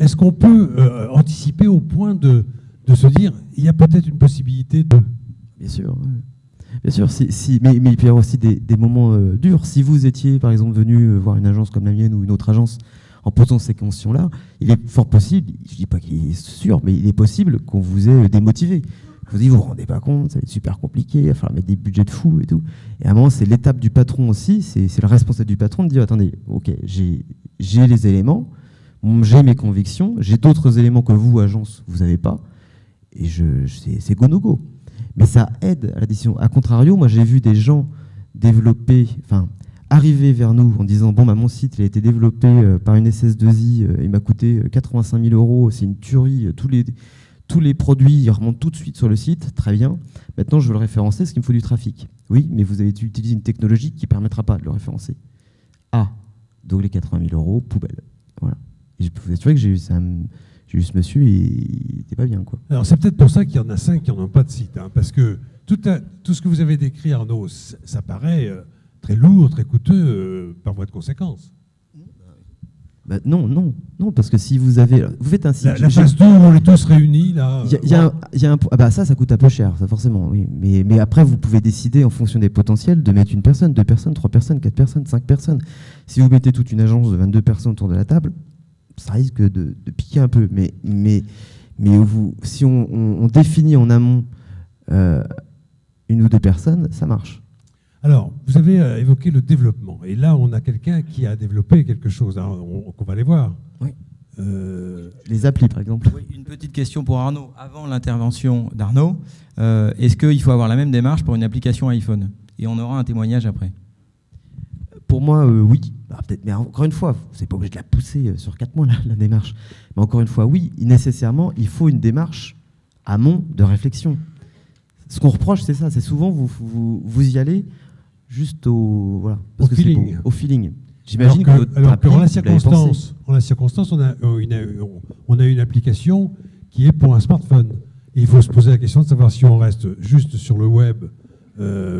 Est-ce qu'on peut anticiper au point de se dire il y a peut-être une possibilité de... Bien sûr. Bien sûr, mais il peut y avoir aussi des moments durs. Si vous étiez, par exemple, venu voir une agence comme la mienne ou une autre agence en posant ces questions-là, il est fort possible, je ne dis pas qu'il est sûr, mais il est possible qu'on vous ait démotivé. Vous ne vous rendez pas compte, ça va être super compliqué, il va falloir mettre des budgets de fou et tout. Et à un moment, c'est l'étape du patron aussi, c'est le responsable du patron de dire, attendez, ok, j'ai les éléments, j'ai mes convictions, j'ai d'autres éléments que vous, agence, vous n'avez pas, et c'est go no go. Mais ça aide à la décision. A contrario, moi j'ai vu des gens développer, enfin arriver vers nous en disant bon bah mon site il a été développé par une SS2I, il m'a coûté 85 000 €, c'est une tuerie, tous les produits ils remontent tout de suite sur le site, très bien. Maintenant je veux le référencer, ce qu'il me faut du trafic. Oui, mais vous avez utilisé une technologie qui ne permettra pas de le réfréencer. Ah, donc les 80 000 €, poubelle. Voilà. Et je peux vous assurer que j'ai eu ça. Juste monsieur, il n'était pas bien, quoi. Alors c'est peut-être pour ça qu'il y en a 5 qui n'en ont pas de site, hein, parce que tout ce que vous avez décrit, Arnaud, ça paraît très lourd, très coûteux, par voie de conséquence. Bah, non, parce que si vous avez... Vous faites un site... La phase 2, on est tous réunis, là... Y a un, ah bah ça coûte un peu cher, ça forcément, oui. Mais après, vous pouvez décider, en fonction des potentiels, de mettre une personne, 2 personnes, 3 personnes, 4 personnes, 5 personnes. Si vous mettez toute une agence de 22 personnes autour de la table, ça risque de piquer un peu, mais si on définit en amont 1 ou 2 personnes, ça marche. Alors, vous avez évoqué le développement, et là, on a quelqu'un qui a développé quelque chose, hein, qu'on va aller voir. Oui. Les applis, par exemple. Oui, une petite question pour Arnaud. Avant l'intervention d'Arnaud, est-ce qu'il faut avoir la même démarche pour une application iPhone? Et on aura un témoignage après. Pour moi, oui. Mais encore une fois, vous n'êtes pas obligé de la pousser sur 4 mois, la démarche. Mais encore une fois, oui, nécessairement, il faut une démarche amont de réflexion. Ce qu'on reproche, c'est ça. C'est souvent, vous y allez juste au, voilà, parce que feeling. Au feeling. J'imagine que alors, en la circonstance, on a une application qui est pour un smartphone. Et il faut se poser la question de savoir si on reste juste sur le web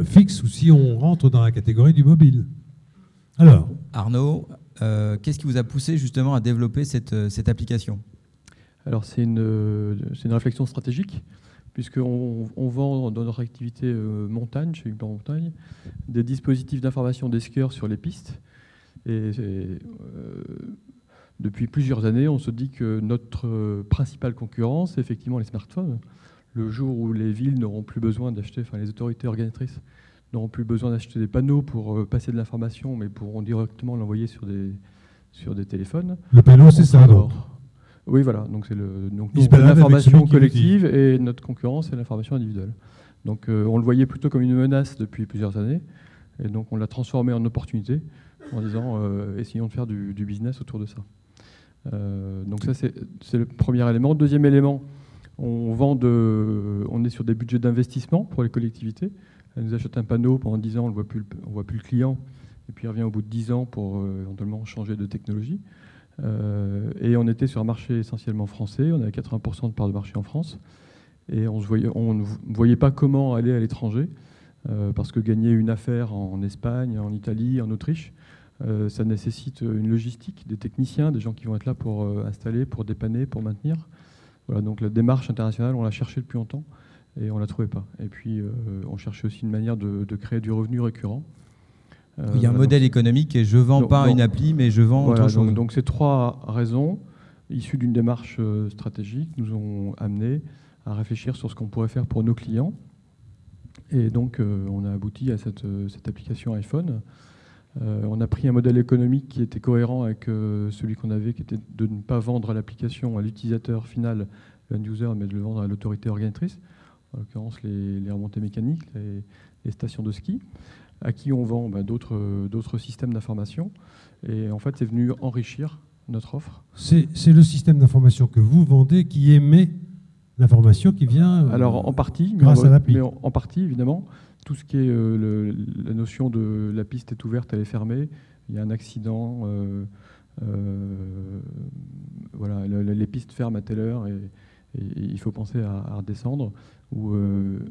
fixe ou si on rentre dans la catégorie du mobile. Alors, Arnaud, qu'est-ce qui vous a poussé justement à développer cette application? Alors, c'est une réflexion stratégique, puisqu'on vend dans notre activité montagne, chez Ubermontagne, des dispositifs d'information des skieurs sur les pistes. Et depuis plusieurs années, on se dit que notre principale concurrence, c'est effectivement les smartphones. Le jour où les villes n'auront plus besoin d'acheter, enfin les autorités organisatrices, n'auront plus besoin d'acheter des panneaux pour passer de l'information, mais pourront directement l'envoyer sur des téléphones. Le panneau, c'est ça, alors. Oui, voilà. Donc, c'est l'information collective et notre concurrence, c'est l'information individuelle. Donc, on le voyait plutôt comme une menace depuis plusieurs années. Et donc, on l'a transformé en opportunité en disant essayons de faire du business autour de ça. Donc, ça, c'est le premier élément. Deuxième élément, on est sur des budgets d'investissement pour les collectivités. Elle nous achète un panneau pendant 10 ans, on ne voit plus le client, et puis il revient au bout de 10 ans pour éventuellement changer de technologie. Et on était sur un marché essentiellement français, on avait 80% de part de marché en France, et on ne voyait pas comment aller à l'étranger, parce que gagner une affaire en Espagne, en Italie, en Autriche, ça nécessite une logistique, des techniciens, des gens qui vont être là pour installer, pour dépanner, pour maintenir. Voilà, donc la démarche internationale, on l'a cherchée depuis longtemps. Et on ne la trouvait pas. Et puis, on cherchait aussi une manière de créer du revenu récurrent. Il y a un modèle économique et je ne vends pas une appli, mais je vends autre chose. Donc, ces 3 raisons, issues d'une démarche stratégique, nous ont amené à réfléchir sur ce qu'on pourrait faire pour nos clients. Et donc, on a abouti à cette application iPhone. On a pris un modèle économique qui était cohérent avec celui qu'on avait, qui était de ne pas vendre l'application à l'utilisateur final, l'end-user, mais de le vendre à l'autorité organisatrice. En l'occurrence les remontées mécaniques, les stations de ski, à qui on vend d'autres systèmes d'information. Et en fait, c'est venu enrichir notre offre. C'est le système d'information que vous vendez qui émet l'information qui vient alors, en partie, grâce à l'appli. Mais en partie, évidemment, tout ce qui est la notion de la piste est ouverte, elle est fermée, il y a un accident, voilà, les pistes ferment à telle heure et il faut penser à redescendre, ou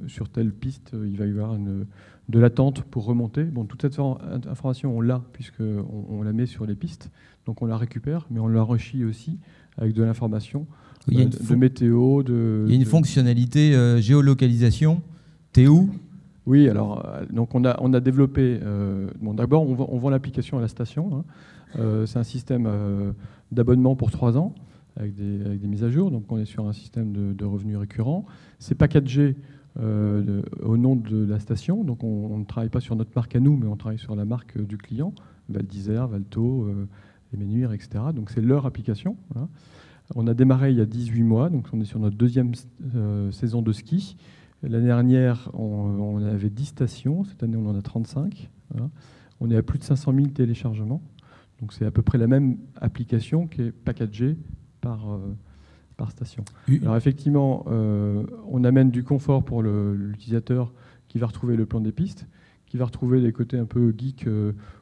sur telle piste, il va y avoir de l'attente pour remonter. Bon, toute cette information, on l'a, puisqu'on la met sur les pistes, donc on la récupère, mais on l'enrichit aussi avec de l'information de météo. Il y a une fonctionnalité géolocalisation, t'es où ? Oui, alors donc on a développé, bon, d'abord on vend l'application à la station, hein. C'est un système d'abonnement pour 3 ans, avec des mises à jour, donc on est sur un système de revenus récurrents. C'est packagé au nom de la station, donc on ne travaille pas sur notre marque à nous, mais on travaille sur la marque du client, Val d'Isère, Valto, Les Menuires, etc. Donc c'est leur application. Voilà. On a démarré il y a 18 mois, donc on est sur notre deuxième saison de ski. L'année dernière, on avait 10 stations, cette année on en a 35. Voilà. On est à plus de 500 000 téléchargements, donc c'est à peu près la même application qui est packagée par station. Alors effectivement, on amène du confort pour l'utilisateur qui va retrouver le plan des pistes, qui va retrouver des côtés un peu geek,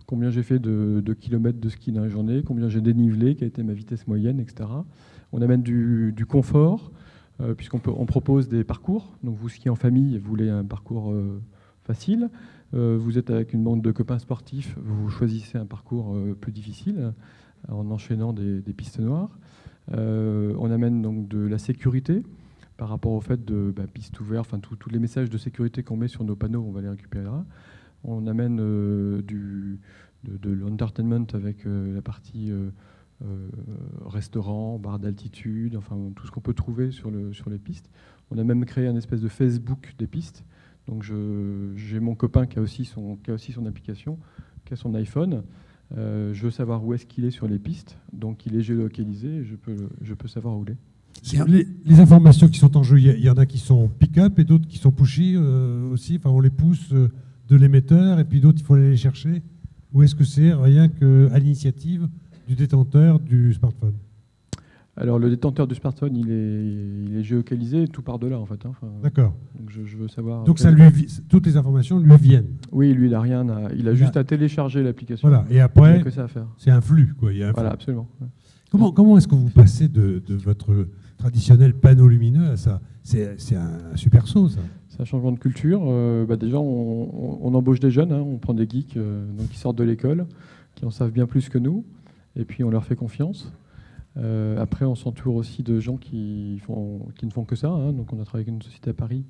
combien j'ai fait de kilomètres de ski dans la journée, combien j'ai dénivelé, quelle était ma vitesse moyenne, etc. On amène du confort, puisqu'on propose des parcours. Donc vous skiez en famille, vous voulez un parcours facile. Vous êtes avec une bande de copains sportifs, vous choisissez un parcours plus difficile, en enchaînant des pistes noires. On amène donc de la sécurité par rapport au fait de piste ouverte, enfin tous les messages de sécurité qu'on met sur nos panneaux, on va les récupérer là. On amène de l'entertainment avec la partie restaurant, bar d'altitude, enfin tout ce qu'on peut trouver sur les pistes. On a même créé un espèce de Facebook des pistes. Donc j'ai mon copain qui a aussi son application, qui a son iPhone. Je veux savoir où est-ce qu'il est sur les pistes, donc il est géolocalisé, et je peux savoir où il est. Les informations qui sont en jeu, il y en a qui sont pick-up et d'autres qui sont pushy aussi, enfin on les pousse de l'émetteur, et puis d'autres il faut aller les chercher. Ou est-ce que c'est rien qu'à l'initiative du détenteur du smartphone? Alors le détenteur du smartphone, il est géolocalisé, tout part de là en fait. Hein. Enfin, d'accord. Donc je veux savoir. Donc ça toutes les informations lui viennent. Oui, lui il n'a rien, il a juste à télécharger l'application. Voilà. Et après, c'est un flux quoi. Il y a un flux. Absolument. Ouais. Comment est-ce que vous passez de votre traditionnel panneau lumineux à ça? C'est un super saut ça. C'est un changement de culture. Déjà on embauche des jeunes, hein, on prend des geeks donc qui sortent de l'école, qui en savent bien plus que nous, et puis on leur fait confiance. Après, on s'entoure aussi de gens qui ne font que ça. Hein. Donc, on a travaillé avec une société à Paris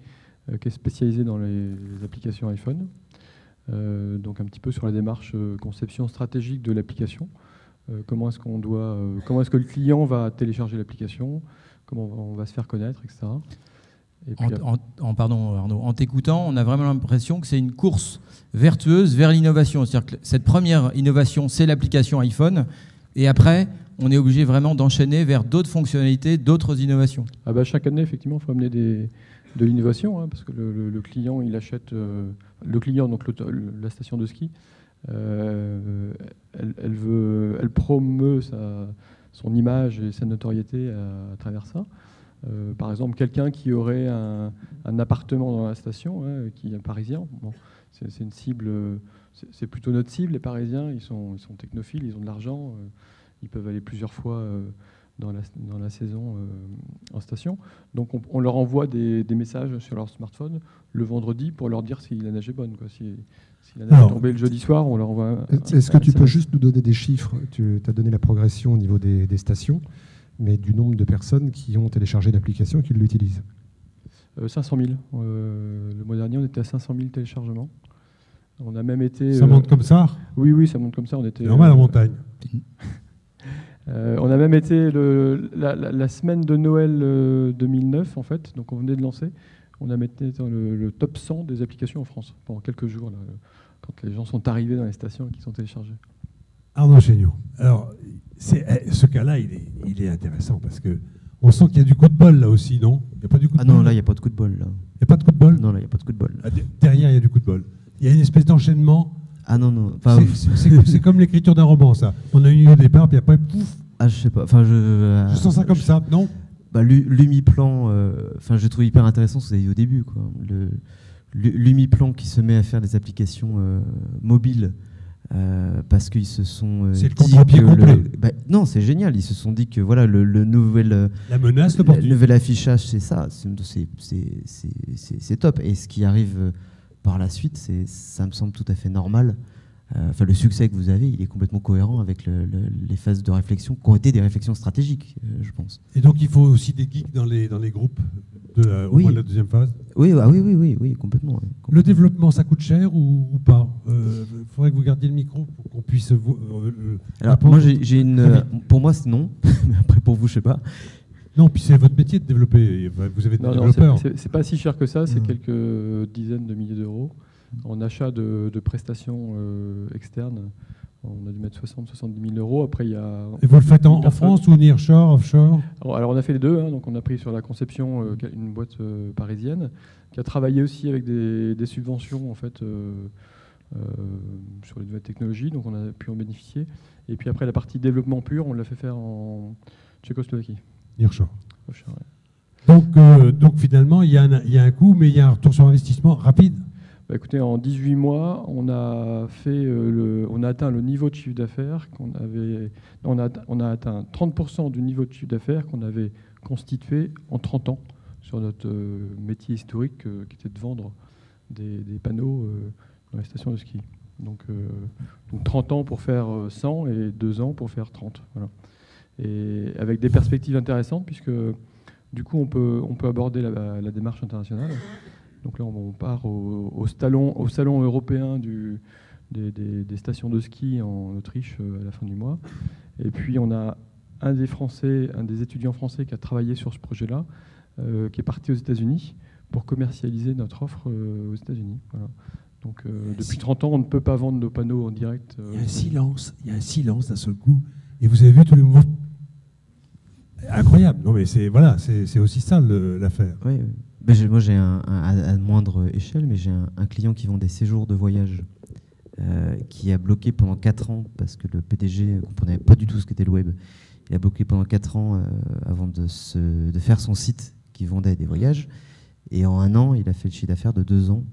qui est spécialisée dans les applications iPhone. Donc, un petit peu sur la démarche conception stratégique de l'application. Comment est-ce qu'on doit, comment est-ce que le client va télécharger l'application, comment on va se faire connaître, etc. Et puis, pardon Arnaud, en t'écoutant, on a vraiment l'impression que c'est une course vertueuse vers l'innovation. C'est-à-dire que cette première innovation, c'est l'application iPhone. Et après, on est obligé vraiment d'enchaîner vers d'autres fonctionnalités, d'autres innovations. Ah bah chaque année, effectivement, il faut amener de l'innovation, hein, parce que le client, il achète... le client, donc la station de ski, elle promeut son image et sa notoriété à travers ça. Par exemple, quelqu'un qui aurait un appartement dans la station, hein, qui est un Parisien, bon, c'est une cible... C'est plutôt notre cible, les Parisiens, ils sont technophiles, ils ont de l'argent... Ils peuvent aller plusieurs fois dans la saison en station. Donc on leur envoie des messages sur leur smartphone le vendredi pour leur dire si la neige est bonne. Quoi. Si la neige est tombée le jeudi soir, on leur envoie... Est-ce que tu peux juste nous donner des chiffres? Tu as donné la progression au niveau des stations, mais du nombre de personnes qui ont téléchargé l'application et qui l'utilisent. 500 000. Le mois dernier, on était à 500 000 téléchargements. On a même été... Ça monte comme ça? Oui, ça monte comme ça. C'est normal en montagne. On a même été la semaine de Noël 2009, en fait, donc on venait de lancer. On a été dans le top 100 des applications en France pendant quelques jours, là, quand les gens sont arrivés dans les stations et qu'ils sont téléchargés. Arnaud CHAIGNEAU. Alors, ce cas-là, il est intéressant parce qu'on sent qu'il y a du coup de bol là aussi, non? Il n'y a pas du coup de bol? Ah non, là, il n'y a pas de coup de bol. Il n'y a pas de coup de bol? Non, là, il n'y a pas de coup de bol. Ah, derrière, il y a du coup de bol. Il y a une espèce d'enchaînement. Ah non, non. Enfin, c'est comme l'écriture d'un roman, ça. On a une idée au départ, puis après, pouf. Ah, je sais pas. Enfin, je sens ça comme ça, non? Lumiplan, je trouve hyper intéressant ce que vous avez dit au début, quoi. Lumiplan qui se met à faire des applications mobiles Parce qu'ils se sont dit le contre-pied complet. Bah, non, c'est génial. Ils se sont dit que voilà, le nouvel, la menace, le nouvel affichage, c'est ça. C'est top. Et ce qui arrive par la suite, ça me semble tout à fait normal. Enfin, le succès que vous avez, il est complètement cohérent avec les phases de réflexion qui ont été des réflexions stratégiques, je pense. Et donc, il faut aussi des geeks dans les groupes au moins de la deuxième phase. Oui, ah, oui complètement, oui, complètement. Le développement, ça coûte cher ou pas ? Faudrait que vous gardiez le micro pour qu'on puisse... Alors, moi, j'ai une... Pour moi, c'est non. Mais après, pour vous, je sais pas. Non, puis c'est votre métier de développer. Vous avez des développeurs. C'est pas si cher que ça. C'est quelques dizaines de milliers d'euros. En achat de prestations externes, on a dû mettre 70 000 euros. Après, il y a... Et vous le faites en France ou nearshore, offshore ? Alors, on a fait les deux. Hein. Donc, on a pris sur la conception une boîte parisienne qui a travaillé aussi avec des subventions en fait, sur les nouvelles technologies. Donc, on a pu en bénéficier. Et puis après, la partie développement pur, on l'a fait faire en Tchécoslovaquie. Nearshore. Offshore, ouais. Donc, finalement, il y a un coût, mais il y a un retour sur investissement rapide. Bah écoutez, en 18 mois, on a atteint le niveau de chiffre d'affaires qu'on avait. On a atteint 30% du niveau de chiffre d'affaires qu'on avait constitué en 30 ans sur notre métier historique qui était de vendre des panneaux dans les stations de ski. Donc 30 ans pour faire 100 et 2 ans pour faire 30. Voilà. Et avec des perspectives intéressantes puisque du coup on peut aborder la démarche internationale. Donc là, on part au salon européen des stations de ski en Autriche à la fin du mois. Et puis, on a un des étudiants français qui a travaillé sur ce projet-là, qui est parti aux États-Unis pour commercialiser notre offre aux États-Unis. Voilà. Donc, depuis 30 ans, on ne peut pas vendre nos panneaux en direct. Il y a un silence d'un seul coup. Et vous avez vu tous les mouvements incroyables. Non, mais c'est aussi ça l'affaire. Oui, oui. Moi, j'ai à moindre échelle, mais j'ai un client qui vend des séjours de voyage qui a bloqué pendant 4 ans parce que le PDG ne comprenait pas du tout ce qu'était le web. Il a bloqué pendant 4 ans avant de faire son site qui vendait des voyages. Et en un an, il a fait le chiffre d'affaires de 2 ans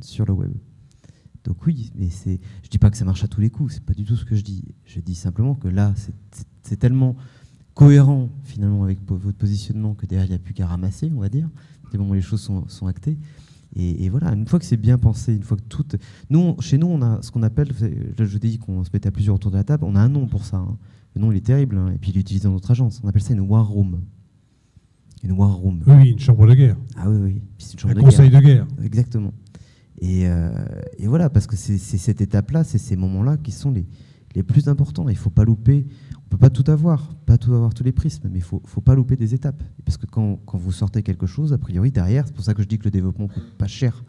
sur le web. Donc oui, mais je ne dis pas que ça marche à tous les coups. Ce n'est pas du tout ce que je dis. Je dis simplement que là, c'est tellement... cohérent finalement avec votre positionnement que derrière il n'y a plus qu'à ramasser, on va dire, des moments où les choses sont actées, et voilà, une fois que c'est bien pensé, une fois que tout... Chez nous on a ce qu'on appelle, je dis qu'on se mettait à plusieurs autour de la table, on a un nom pour ça, hein. Le nom il est terrible, hein. Et puis il est utilisé dans notre agence, on appelle ça une war room. Une war room. Oui, une chambre de guerre. Ah oui, c'est une chambre de guerre. Un conseil de guerre. Exactement. Et voilà, parce que c'est cette étape-là, c'est ces moments-là qui sont les plus importants, il ne faut pas louper. On ne peut pas tout avoir, tous les prismes, mais il ne faut pas louper des étapes. Parce que quand vous sortez quelque chose, a priori, derrière, c'est pour ça que je dis que le développement coûte pas cher,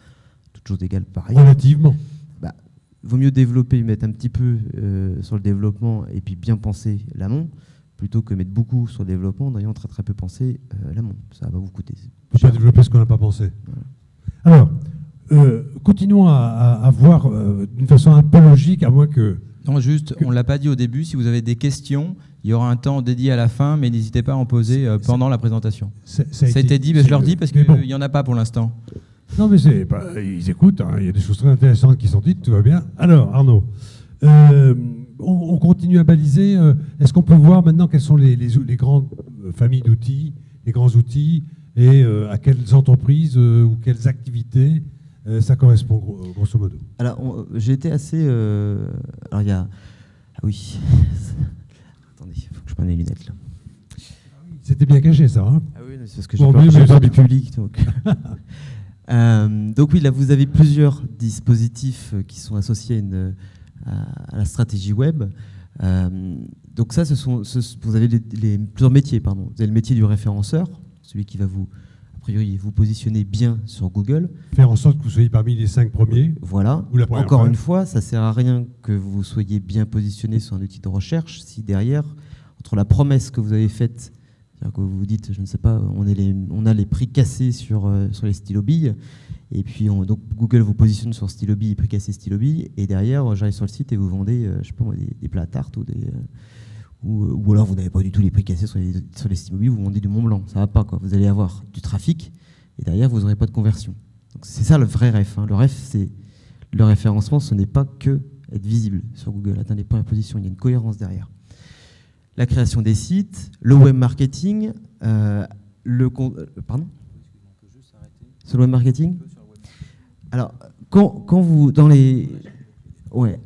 toute chose égale par ailleurs. Relativement. Bah, vaut mieux développer, mettre un petit peu sur le développement et puis bien penser l'amont, plutôt que mettre beaucoup sur le développement en ayant très très peu pensé l'amont. Ça va vous coûter. On ne peut pas développer ce qu'on n'a pas pensé. Voilà. Alors, continuons à voir d'une façon un peu logique, à moins que... Non, juste, on ne l'a pas dit au début, si vous avez des questions, il y aura un temps dédié à la fin, mais n'hésitez pas à en poser pendant la présentation. Ça a été dit, mais je leur dis parce qu'il n'y en a pas pour l'instant. Non, mais ils écoutent, hein, il y a des choses très intéressantes qui sont dites, tout va bien. Alors, Arnaud, on continue à baliser. Est-ce qu'on peut voir maintenant quelles sont les grandes familles d'outils, les grands outils, et à quelles entreprises ou quelles activités ça correspond grosso modo. Alors j'ai été assez. Alors il y a. Ah oui. Attendez, il faut que je prenne les lunettes là. C'était bien caché ça. Hein, ah oui, c'est parce que j'ai peur du public. Donc. Donc oui, là vous avez plusieurs dispositifs qui sont associés à la stratégie web. Donc ça, vous avez plusieurs métiers, pardon. Vous avez le métier du référenceur, celui qui va vous. A priori, vous positionnez bien sur Google. Faire en sorte que vous soyez parmi les 5 premiers. Voilà. Encore une fois, ça ne sert à rien que vous soyez bien positionné sur un outil de recherche si derrière, entre la promesse que vous avez faite, c'est-à-dire que vous vous dites, je ne sais pas, on a les prix cassés sur les stylos billes, et puis donc Google vous positionne sur stylos billes, prix cassés stylos billes, et derrière, j'arrive sur le site et vous vendez, je sais pas moi, des plats à tarte ou des... Ou alors vous n'avez pas du tout les prix cassés sur les sites mobiles, vous vendez du Mont Blanc, ça va pas quoi. Vous allez avoir du trafic et derrière vous n'aurez pas de conversion. Donc c'est ça le vrai ref. Hein. Le ref, c'est le référencement, ce n'est pas que être visible sur Google, atteindre les premières positions. Il y a une cohérence derrière. La création des sites, le web marketing, pardon ? Sur le web marketing ? Alors, quand vous... dans les... Ouais.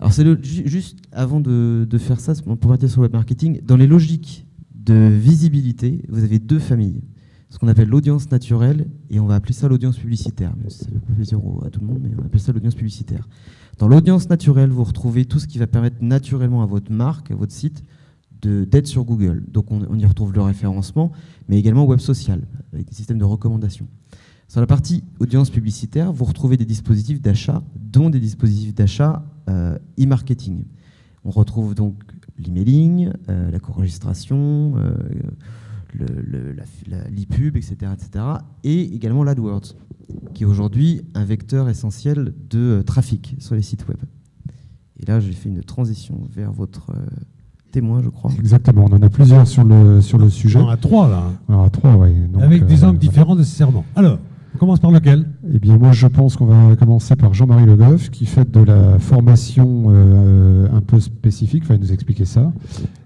Alors, c'est juste avant de faire ça, pour partir sur le web marketing, dans les logiques de visibilité, vous avez deux familles. Ce qu'on appelle l'audience naturelle, et on va appeler ça l'audience publicitaire. Ça fait plaisir à tout le monde, mais on appelle ça l'audience publicitaire. Dans l'audience naturelle, vous retrouvez tout ce qui va permettre naturellement à votre marque, à votre site, d'être sur Google. Donc on y retrouve le référencement, mais également web social, avec des systèmes de recommandation. Sur la partie audience publicitaire, vous retrouvez des dispositifs d'achat, dont des dispositifs d'achat e-marketing. On retrouve donc l'emailing, la co-registration, l'e-pub, etc. Et également l'AdWords, qui est aujourd'hui un vecteur essentiel de trafic sur les sites web. Et là, j'ai fait une transition vers votre témoin, je crois. Exactement, on en a plusieurs sur le sujet. On en a trois, là. On en a trois, oui. Avec des angles différents, nécessairement. Alors, on commence par lequel? Eh bien, moi, je pense qu'on va commencer par Jean-Marie Le Goff, qui fait de la formation un peu spécifique. Enfin, il nous expliquer ça.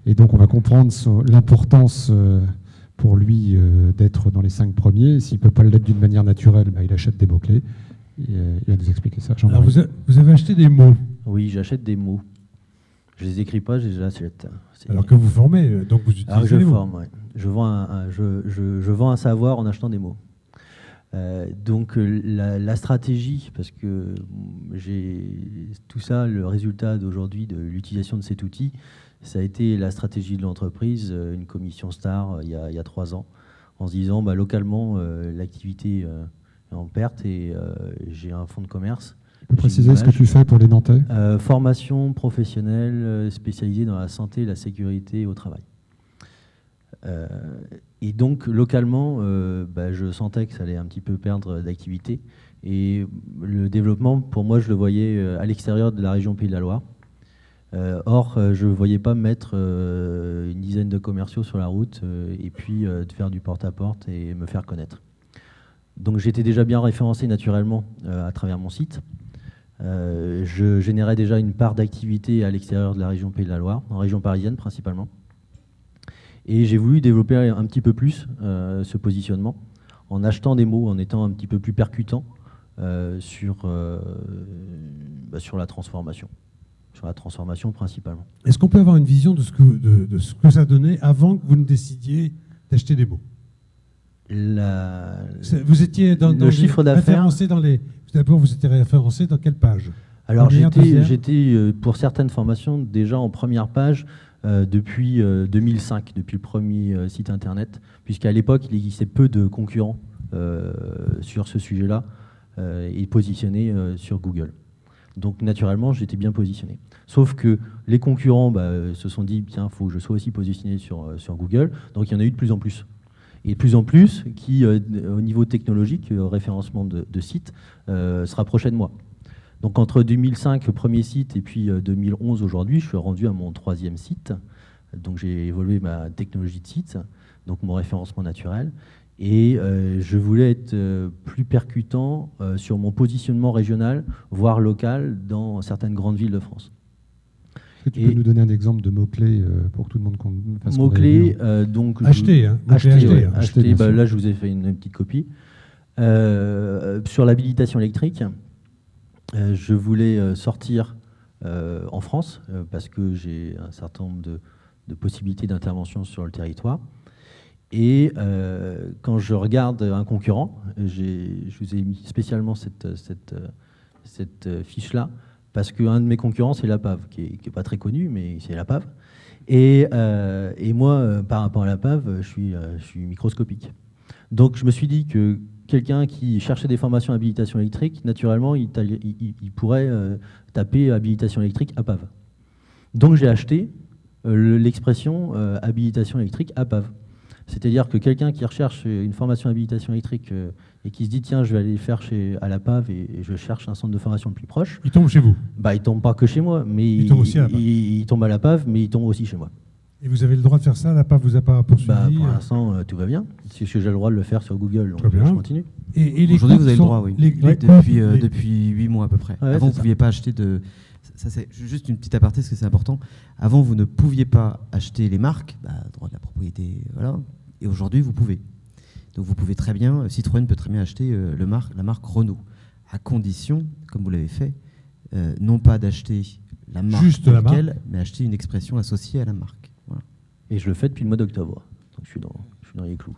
Et donc, on va comprendre l'importance... pour lui d'être dans les 5 premiers. S'il ne peut pas l'être d'une manière naturelle, bah, il achète des mots-clés. Il va nous expliquer ça. Alors vous avez acheté des mots? Oui, j'achète des mots. Je ne les écris pas, je les achète. Alors que vous formez, donc vous utilisez les mots. Forme, ouais. Je vends un savoir en achetant des mots. Donc la stratégie, parce que j'ai tout ça, le résultat d'aujourd'hui de l'utilisation de cet outil, ça a été la stratégie de l'entreprise, une commission star il y a 3 ans, en se disant bah, localement l'activité est en perte et j'ai un fonds de commerce. Tu peux préciser ce que tu fais pour les Nantais? Formation professionnelle spécialisée dans la santé, la sécurité et au travail. Et donc localement, bah, je sentais que ça allait un petit peu perdre d'activité. Et le développement, pour moi, je le voyais à l'extérieur de la région Pays de la Loire. Or, je ne voyais pas mettre une dizaine de commerciaux sur la route et puis de faire du porte-à-porte et me faire connaître. Donc j'étais déjà bien référencé naturellement à travers mon site. Je générais déjà une part d'activité à l'extérieur de la région Pays de la Loire, en région parisienne principalement. Et j'ai voulu développer un petit peu plus ce positionnement en achetant des mots, en étant un petit peu plus percutant sur la transformation. Sur la transformation principalement. Est-ce qu'on peut avoir une vision de ce que ça donnait avant que vous ne décidiez d'acheter des mots? Vous étiez dans le chiffre d'affaires. D'abord, vous étiez référencé dans quelle page? Alors, j'étais pour certaines formations déjà en première page depuis 2005, depuis le premier site internet, puisqu'à l'époque, il existait peu de concurrents sur ce sujet-là et positionnés sur Google. Donc naturellement, j'étais bien positionné. Sauf que les concurrents se sont dit « Tiens, il faut que je sois aussi positionné sur Google ». Donc il y en a eu de plus en plus. Et de plus en plus qui, au niveau technologique, référencement de sites, se rapprochaient de moi. Donc entre 2005, le premier site, et puis 2011 aujourd'hui, je suis rendu à mon 3e site. Donc j'ai évolué ma technologie de site, donc mon référencement naturel. Et je voulais être plus percutant sur mon positionnement régional, voire local, dans certaines grandes villes de France. Est-ce que tu peux nous donner un exemple de mots-clés pour que tout le monde compte? Mots-clés, donc... Acheter, hein? Acheter, bah, là, je vous ai fait une petite copie. Sur l'habilitation électrique, je voulais sortir en France, parce que j'ai un certain nombre de possibilités d'intervention sur le territoire. Et quand je regarde un concurrent, je vous ai mis spécialement cette fiche-là, parce qu'un de mes concurrents, c'est la PAV, qui est pas très connu, mais c'est la PAV. Et moi, par rapport à la PAV, je suis microscopique. Donc je me suis dit que quelqu'un qui cherchait des formations habilitation électrique, naturellement, il pourrait taper habilitation électrique à PAV. Donc j'ai acheté l'expression habilitation électrique à PAV. C'est-à-dire que quelqu'un qui recherche une formation habilitation électrique et qui se dit « Tiens, je vais aller faire à la PAV et je cherche un centre de formation le plus proche », il tombe chez vous? Bah, il tombe pas que chez moi, mais il tombe à la PAV, mais il tombe aussi chez moi. Et vous avez le droit de faire ça? La PAV vous a pas poursuivi? Bah, pour l'instant, tout va bien. C'est que j'ai le droit de le faire sur Google. Donc je continue. Aujourd'hui, vous avez le droit, oui. Depuis 8 mois à peu près. Ouais, avant, vous ne pouviez pas acheter de... ça c'est juste une petite aparté parce que c'est important. Avant, vous ne pouviez pas acheter les marques, bah, droit de la propriété, voilà. Et aujourd'hui, vous pouvez. Donc vous pouvez très bien, Citroën peut très bien acheter la marque Renault, à condition, comme vous l'avez fait, non pas d'acheter la marque, juste la marque, mais acheter une expression associée à la marque. Voilà. Et je le fais depuis le mois d'octobre. Donc je suis dans les clous.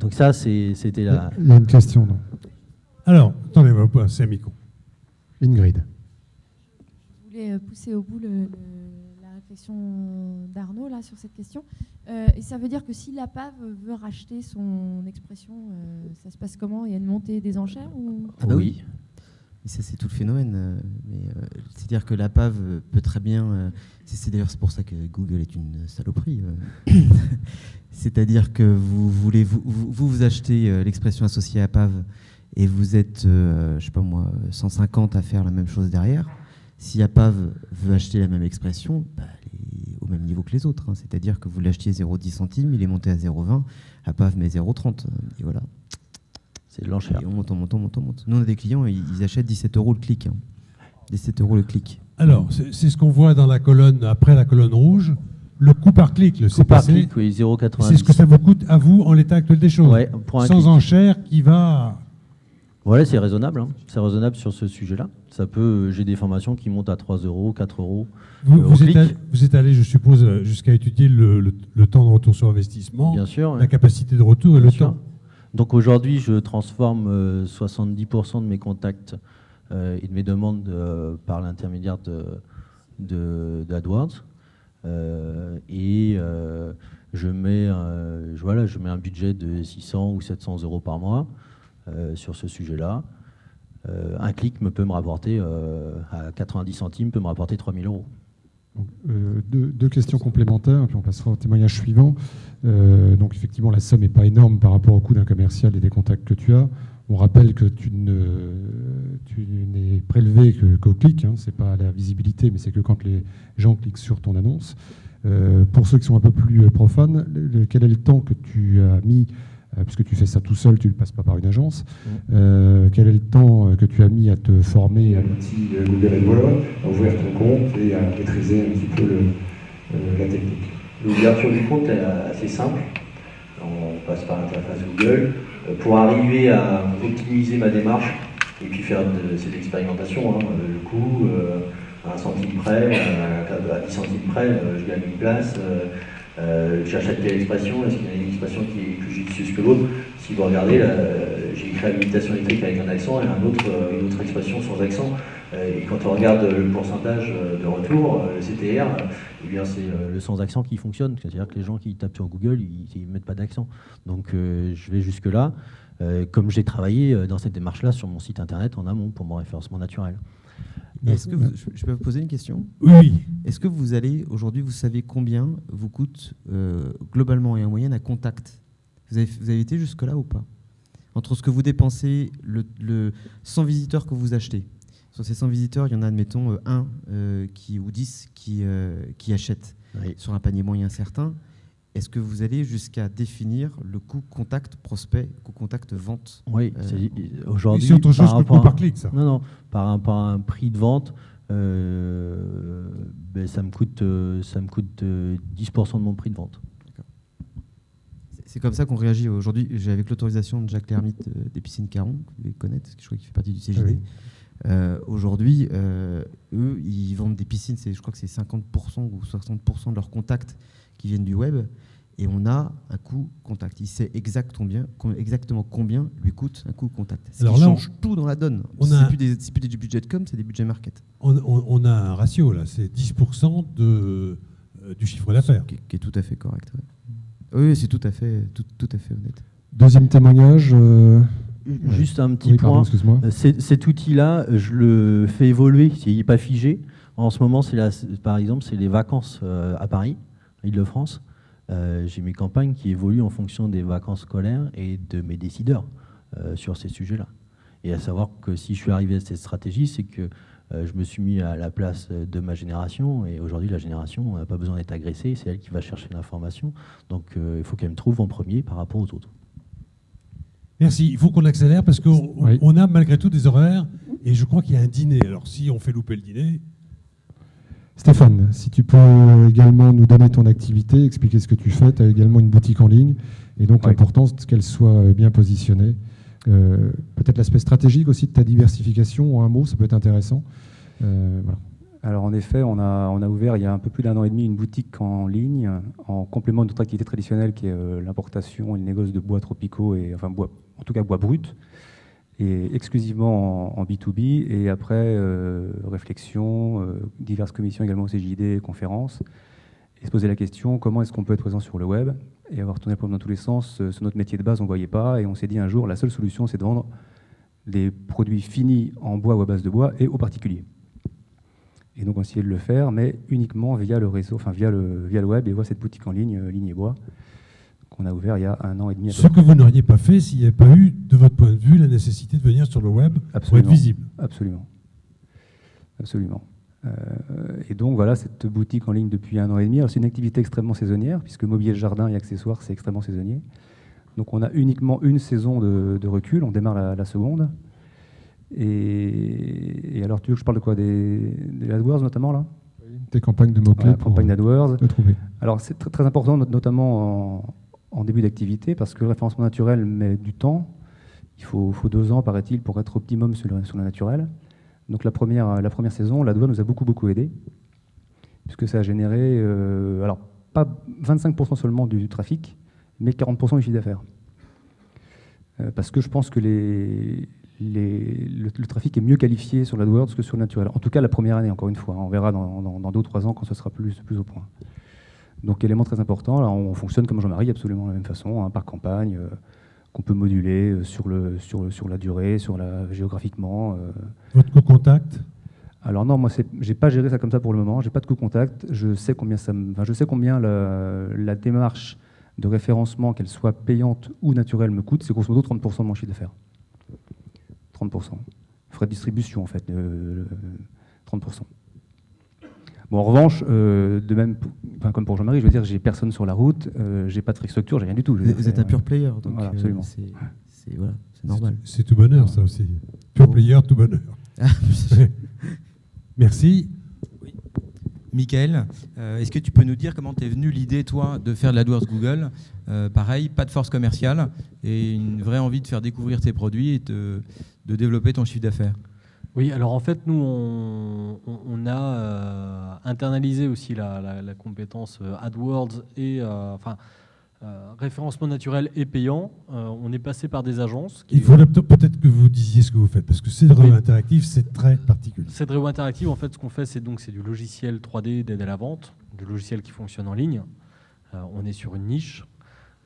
Donc ça, c'était la... Il y a une question, non? Alors, attendez, c'est un micro. Ingrid. Je voulais pousser au bout la réflexion d'Arnaud là sur cette question. Et ça veut dire que si la PAV veut racheter son expression, ça se passe comment? Il y a une montée des enchères ou... Ah bah oui. Et ça, c'est tout le phénomène. C'est-à-dire que la PAV peut très bien... c'est d'ailleurs pour ça que Google est une saloperie. C'est-à-dire que vous achetez l'expression associée à PAV et vous êtes, je sais pas moi, 150 à faire la même chose derrière. Si APAV veut acheter la même expression, bah, elle est au même niveau que les autres. Hein. C'est-à-dire que vous l'achetiez 0,10 centimes, il est monté à 0,20, APAV met 0,30. Et voilà. C'est de l'enchère. On monte, on monte, on monte, on monte. Nous, on a des clients, ils achètent 17 € le clic. Hein. 17 € le clic. Alors, c'est ce qu'on voit dans la colonne, après la colonne rouge, le coût par clic, le coût par clic, oui, 0,90. C'est ce que ça vous coûte à vous en l'état actuel des choses. Ouais, sans enchère qui va... Voilà, c'est raisonnable. Hein. C'est raisonnable sur ce sujet-là. Ça peut. J'ai des formations qui montent à 3 €, 4 €. Vous êtes allé, je suppose, jusqu'à étudier le temps de retour sur investissement, bien sûr, la capacité de retour et le temps. Donc aujourd'hui, je transforme 70% de mes contacts et de mes demandes par l'intermédiaire d'AdWords. Je mets un budget de 600 ou 700 € par mois. Sur ce sujet-là, un clic peut me rapporter, à 90 centimes, peut me rapporter 3 000 €. Donc, deux questions complémentaires, puis on passera au témoignage suivant. Donc effectivement, la somme n'est pas énorme par rapport au coût d'un commercial et des contacts que tu as. On rappelle que tu n'es prélevé qu'au clic, hein, c'est pas la visibilité, mais c'est que quand les gens cliquent sur ton annonce. Pour ceux qui sont un peu plus profanes, quel est le temps que tu as mis? Puisque tu fais ça tout seul, tu ne le passes pas par une agence. Quel est le temps que tu as mis à te former à l'outil Google AdWords, à ouvrir ton compte et à maîtriser un petit peu la technique? L'ouverture du compte est assez simple. On passe par l'interface Google. Pour arriver à optimiser ma démarche et puis faire cette expérimentation, hein, le coût, à 1 centime près, à 10 centimes près, je gagne une place. J'achète quelle expression, est-ce qu'il y a une expression qui est plus judicieuse que l'autre? Si vous regardez, j'ai écrit l'imitation électrique avec un accent et une autre expression sans accent. Et quand on regarde le pourcentage de retour, le CTR, eh bien c'est le sans accent qui fonctionne. C'est-à-dire que les gens qui tapent sur Google, ils ne mettent pas d'accent. Donc je vais jusque-là, comme j'ai travaillé dans cette démarche-là sur mon site internet en amont pour mon référencement naturel. Est-ce que je peux vous poser une question? Oui. Est-ce que vous allez, aujourd'hui, vous savez combien vous coûte globalement et en moyenne un contact? Vous avez été jusque-là ou pas? Entre ce que vous dépensez, le 100 visiteurs que vous achetez. Sur ces 100 visiteurs, il y en a, admettons, 1 ou 10 qui achètent, oui, sur un panier moyen certain. Est-ce que vous allez jusqu'à définir le coût contact prospect, coût contact vente? Oui, aujourd'hui, c'est autre chose que le coût par clic, ça. Non, non, par un prix de vente, ben, ça me coûte 10% de mon prix de vente. C'est comme ça qu'on réagit aujourd'hui. J'ai, avec l'autorisation de Jacques Lhermitte des Piscines Caron, vous les connaissez, parce que je crois qu'il fait partie du CJD. Oui. Aujourd'hui, eux, ils vendent des piscines, je crois que c'est 50% ou 60% de leurs contacts qui viennent du web, et on a un coût contact. Il sait exactement combien lui coûte un coût contact. Ce qui change tout dans la donne. C'est plus des budgets de com, c'est des budgets market. On a un ratio, là, c'est 10% du chiffre d'affaires. Qui est tout à fait correct. Ouais. Oui, c'est tout à fait honnête. Deuxième témoignage. Juste un petit point. Pardon, cet outil-là, je le fais évoluer, il n'est pas figé. En ce moment, par exemple, c'est les vacances à Paris. Île-de-France, j'ai mes campagnes qui évoluent en fonction des vacances scolaires et de mes décideurs sur ces sujets-là. Et à savoir que si je suis arrivé à cette stratégie, c'est que je me suis mis à la place de ma génération, et aujourd'hui, la génération n'a pas besoin d'être agressée, c'est elle qui va chercher l'information. Donc il faut qu'elle me trouve en premier par rapport aux autres. Merci. Il faut qu'on accélère parce qu'on a malgré tout des horaires Et je crois qu'il y a un dîner. Alors si on fait louper le dîner... Stéphane, si tu peux également nous donner ton activité, expliquer ce que tu fais. Tu as également une boutique en ligne. Et donc oui, l'importance qu'elle soit bien positionnée. Peut-être l'aspect stratégique aussi de ta diversification, en un mot, ça peut être intéressant. Voilà. Alors en effet, on a ouvert il y a un peu plus d'1 an et demi une boutique en ligne, en complément de notre activité traditionnelle qui est l'importation et le négoce de bois tropicaux, et, enfin bois, en tout cas bois brut, et exclusivement en B2B, et après réflexion, diverses commissions également au CJD, conférences, et se poser la question comment est-ce qu'on peut être présent sur le web, et avoir tourné le problème dans tous les sens. C'est notre métier de base, on ne voyait pas, et on s'est dit un jour la seule solution c'est de vendre des produits finis en bois ou à base de bois et aux particuliers. Et donc on essayait de le faire, mais uniquement via le réseau, enfin via le web, et via cette boutique en ligne, Ligne et Bois, qu'on a ouvert il y a 1 an et demi. Ce que vous n'auriez pas fait s'il n'y avait pas eu, de votre point de vue, la nécessité de venir sur le web pour être visible. Absolument. Absolument. Et donc voilà, cette boutique en ligne depuis 1 an et demi, c'est une activité extrêmement saisonnière, puisque mobilier de jardin et accessoires, c'est extrêmement saisonnier. Donc on a uniquement une saison de recul, on démarre la seconde. Et alors, tu veux que je parle de quoi, des AdWords notamment là? Oui, des campagnes de mots-clés. Voilà, campagnes d'AdWords. Alors, c'est très important, notamment en début d'activité, parce que le référencement naturel met du temps. Il faut 2 ans, paraît-il, pour être optimum sur le naturel. Donc, la première saison, l'AdWords nous a beaucoup aidé, puisque ça a généré, alors, pas 25% seulement du trafic, mais 40% du chiffre d'affaires. Parce que je pense que le trafic est mieux qualifié sur l'AdWords que sur le naturel. En tout cas, la première année, encore une fois. On verra dans 2 ou 3 ans quand ce sera plus au point. Donc, élément très important. Là, on fonctionne comme Jean-Marie, absolument de la même façon, par campagne, qu'on peut moduler sur la durée, géographiquement. Votre coût contact? Alors non, moi, j'ai pas géré ça comme ça pour le moment. J'ai pas de coût contact. Je sais combien la démarche de référencement, qu'elle soit payante ou naturelle, me coûte. C'est grosso modo 30% de mon chiffre d'affaires. 30%. Frais de distribution, en fait, 30%. Bon, en revanche, de même, enfin, comme pour Jean-Marie, je veux dire, j'ai personne sur la route, j'ai pas de structure, j'ai rien du tout. Vous êtes un pure player, donc voilà, absolument. C'est voilà, normal. C'est tout bonheur, ça aussi. Pure player, tout bonheur. Merci. Oui. Michael, est-ce que tu peux nous dire comment t'es venu l'idée, toi, de faire de l'AdWords Google? Pareil, pas de force commerciale et une vraie envie de faire découvrir tes produits et de développer ton chiffre d'affaires. Oui, alors en fait, nous, on a internalisé aussi la compétence AdWords et référencement naturel et payant. On est passé par des agences. Il faudrait peut-être que vous disiez ce que vous faites, parce que Cedreo Interactive, c'est très particulier. Cedreo Interactive, en fait, ce qu'on fait, c'est du logiciel 3D d'aide à la vente, du logiciel qui fonctionne en ligne. On est sur une niche.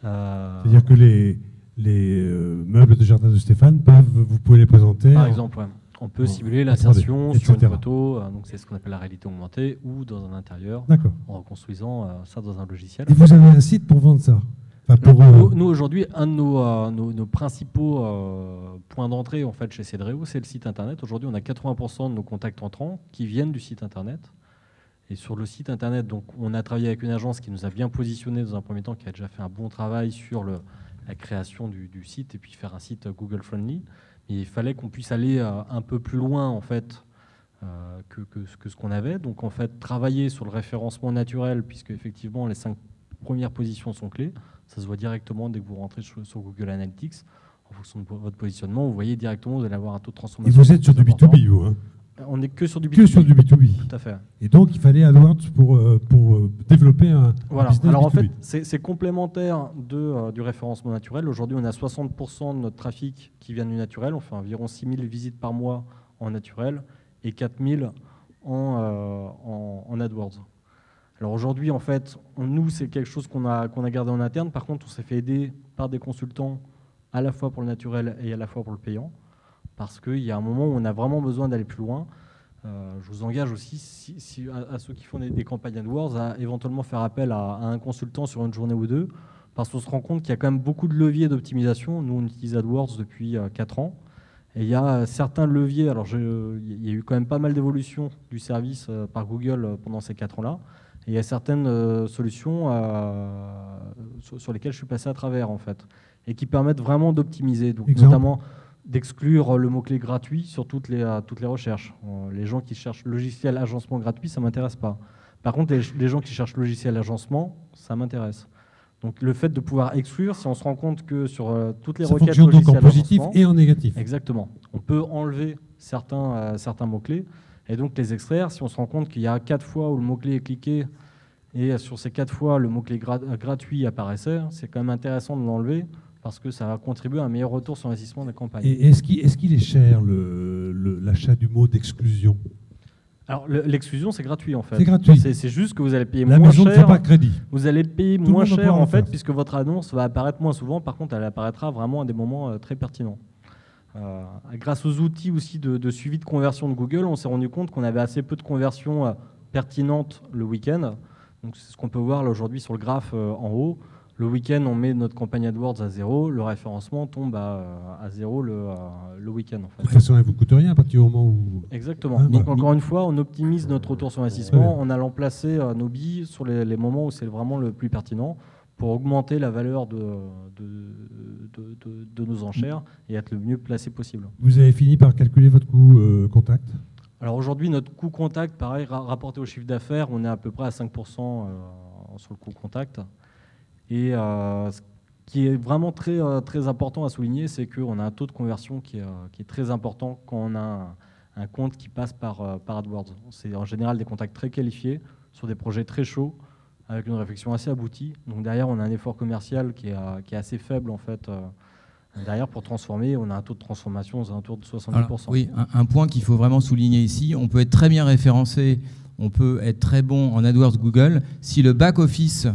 C'est-à-dire que les meubles de jardin de Stéphane, vous pouvez les présenter. Par exemple, ouais. On peut simuler l'insertion sur une photo, donc c'est ce qu'on appelle la réalité augmentée, ou dans un intérieur, en reconstruisant ça dans un logiciel. Et vous avez un site pour vendre ça? Enfin, nous aujourd'hui, un de nos principaux points d'entrée en fait, chez Cedreo, c'est le site internet. Aujourd'hui, on a 80% de nos contacts entrants qui viennent du site internet. Et sur le site internet, donc, on a travaillé avec une agence qui nous a bien positionnés dans un premier temps, qui a déjà fait un bon travail sur la création du site et puis faire un site Google friendly. Mais il fallait qu'on puisse aller un peu plus loin en fait que ce qu'on avait. Donc en fait, travailler sur le référencement naturel, puisque effectivement les 5 premières positions sont clés. Ça se voit directement dès que vous rentrez sur Google Analytics. En fonction de votre positionnement, vous voyez directement, vous allez avoir un taux de transformation. Et vous êtes sur du B2B, vous, hein? On n'est que sur du B2B. Que sur du B2B. Tout à fait. Et donc, il fallait AdWords pour développer un business. Alors, B2B. En fait, c'est complémentaire du référencement naturel. Aujourd'hui, on a 60% de notre trafic qui vient du naturel. On fait environ 6 000 visites par mois en naturel et 4 000 en AdWords. Alors, aujourd'hui, en fait, nous, c'est quelque chose qu'on a gardé en interne. Par contre, on s'est fait aider par des consultants à la fois pour le naturel et à la fois pour le payant. Parce qu'il y a un moment où on a vraiment besoin d'aller plus loin. Je vous engage aussi à ceux qui font des campagnes AdWords à éventuellement faire appel à un consultant sur une journée ou deux, parce qu'on se rend compte qu'il y a quand même beaucoup de leviers d'optimisation. Nous, on utilise AdWords depuis 4 ans. Et il y a certains leviers. Alors, il y a eu quand même pas mal d'évolutions du service par Google pendant ces 4 ans-là. Et il y a certaines solutions sur lesquelles je suis passé à travers, en fait, et qui permettent vraiment d'optimiser. Donc, notamment... d'exclure le mot-clé gratuit sur toutes les recherches. Les gens qui cherchent logiciel agencement gratuit, ça ne m'intéresse pas. Par contre, les gens qui cherchent logiciel agencement, ça m'intéresse. Donc le fait de pouvoir exclure, si on se rend compte que sur toutes les requêtes logicielles agencement... Ça fonctionne donc en positif et en négatif. Exactement. On peut enlever certains mots-clés et donc les extraire. Si on se rend compte qu'il y a 4 fois où le mot-clé est cliqué et sur ces 4 fois, le mot-clé gratuit apparaissait, c'est quand même intéressant de l'enlever parce que ça va contribuer à un meilleur retour sur l'investissement de la campagne. Et est-ce qu'il est cher, l'achat du mot d'exclusion ? Alors l'exclusion, c'est gratuit en fait. C'est gratuit. C'est juste que vous allez payer moins cher. La maison ne fait pas crédit. Vous allez payer moins cher en fait, puisque votre annonce va apparaître moins souvent. Par contre, elle apparaîtra vraiment à des moments très pertinents. Grâce aux outils aussi de suivi de conversion de Google, on s'est rendu compte qu'on avait assez peu de conversions pertinentes le week-end. Donc c'est ce qu'on peut voir là aujourd'hui sur le graphe en haut. Le week-end, on met notre campagne AdWords à 0, le référencement tombe à 0 le week-end. En fait. De toute façon, elle ne vous coûte rien à partir du moment où... Exactement. Ah, donc, encore une fois, on optimise notre retour sur investissement en allant placer nos billes sur les moments où c'est vraiment le plus pertinent pour augmenter la valeur de nos enchères et être le mieux placé possible. Vous avez fini par calculer votre coût contact ? Alors aujourd'hui, notre coût contact, pareil, rapporté au chiffre d'affaires, on est à peu près à 5% sur le coût contact. Et ce qui est vraiment très, très important à souligner, c'est qu'on a un taux de conversion qui est très important quand on a un compte qui passe par AdWords. C'est en général des contacts très qualifiés, sur des projets très chauds, avec une réflexion assez aboutie. Donc derrière, on a un effort commercial qui est assez faible en fait. Derrière, pour transformer, on a un taux de transformation aux alentours de 70%. Alors, oui, un point qu'il faut vraiment souligner ici, on peut être très bien référencé, on peut être très bon en AdWords Google, si le back-office...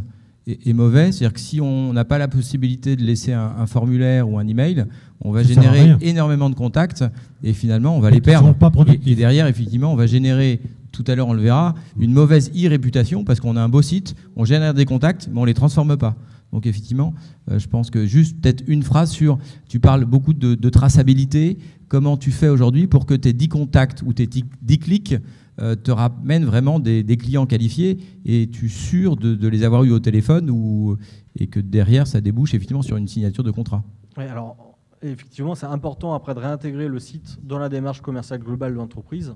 est mauvais, c'est-à-dire que si on n'a pas la possibilité de laisser un formulaire ou un email, on va générer énormément de contacts et finalement on va les perdre. Et derrière, effectivement, on va générer, tout à l'heure on le verra, une mauvaise e-réputation parce qu'on a un beau site, on génère des contacts, mais on ne les transforme pas. Donc effectivement, je pense que juste peut-être une phrase sur, tu parles beaucoup de traçabilité, comment tu fais aujourd'hui pour que tes 10 contacts ou tes 10 clics te ramène vraiment des clients qualifiés et tu es sûr de les avoir eus au téléphone et que derrière, ça débouche effectivement sur une signature de contrat. Oui, alors effectivement, c'est important après de réintégrer le site dans la démarche commerciale globale de l'entreprise.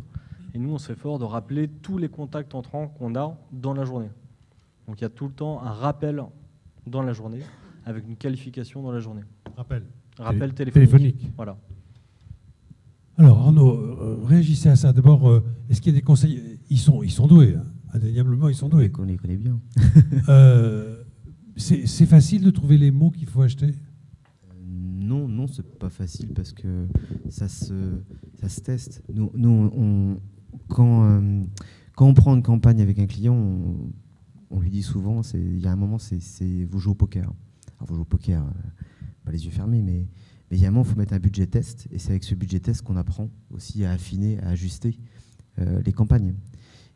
Et nous, on se fait fort de rappeler tous les contacts entrants qu'on a dans la journée. Donc, il y a tout le temps un rappel dans la journée avec une qualification dans la journée. Rappel téléphonique. Voilà. Alors Arnaud, réagissez à ça. D'abord, est-ce qu'il y a des conseils ? Ils sont doués, hein. Indéniablement ils sont doués. On les connaît bien. C'est facile de trouver les mots qu'il faut acheter ? Non, c'est pas facile parce que ça se teste. Nous quand on prend une campagne avec un client, on lui dit souvent, il y a un moment, c'est vous jouez au poker. Alors vous jouez au poker, pas les yeux fermés, mais... Évidemment, il faut mettre un budget test, et c'est avec ce budget test qu'on apprend aussi à affiner, à ajuster les campagnes.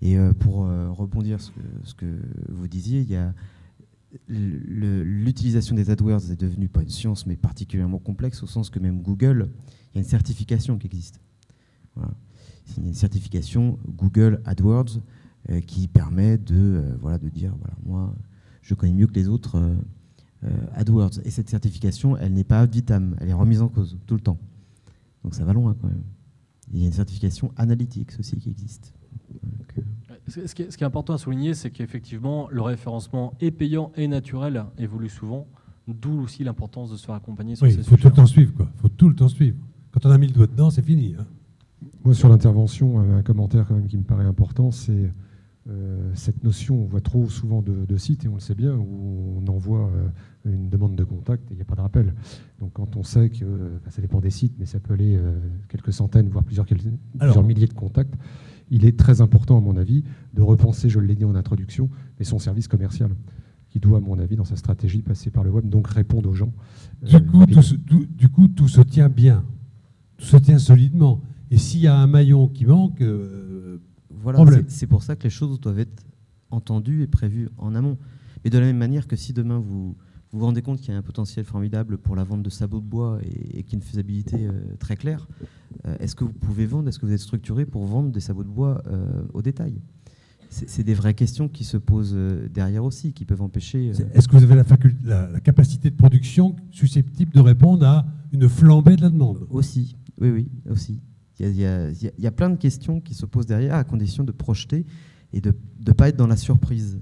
Et pour rebondir sur ce que vous disiez, il y a l'utilisation des AdWords est devenue pas une science, mais particulièrement complexe, au sens que même Google, il y a une certification qui existe. Voilà. Il y a une certification Google AdWords qui permet de dire, moi, je connais mieux que les autres. AdWords. Et cette certification, elle n'est pas ad vitam, elle est remise en cause tout le temps. Donc ça va loin quand même. Il y a une certification Analytics aussi qui existe. Donc, ce qui est important à souligner, c'est qu'effectivement, le référencement est payant et naturel évolue souvent, d'où aussi l'importance de se faire accompagner sur ces sujets. Il faut tout le temps suivre, quoi. Il faut tout le temps suivre. Quand on a mis le doigt dedans, c'est fini, hein. Moi, sur l'intervention, un commentaire quand même qui me paraît important, c'est... cette notion, on voit trop souvent de sites, et on le sait bien, où on envoie une demande de contact et il n'y a pas de rappel. Donc quand on sait que, ça dépend des sites, mais ça peut aller quelques centaines, voire plusieurs milliers de contacts, il est très important, à mon avis, de repenser, je l'ai dit en introduction, mais son service commercial, qui doit, à mon avis, dans sa stratégie, passer par le web, donc répondre aux gens. Du coup, tout se tient bien, tout se tient solidement. Et s'il y a un maillon qui manque... Voilà, c'est pour ça que les choses doivent être entendues et prévues en amont. Et de la même manière que si demain vous vous rendez compte qu'il y a un potentiel formidable pour la vente de sabots de bois et qu'il y a une faisabilité très claire, est-ce que vous pouvez vendre, est-ce que vous êtes structuré pour vendre des sabots de bois au détail ? C'est des vraies questions qui se posent derrière aussi, qui peuvent empêcher... Est-ce que vous avez la capacité de production susceptible de répondre à une flambée de la demande. Aussi, oui, oui, aussi. Il y a plein de questions qui se posent derrière, à condition de projeter et de ne pas être dans la surprise.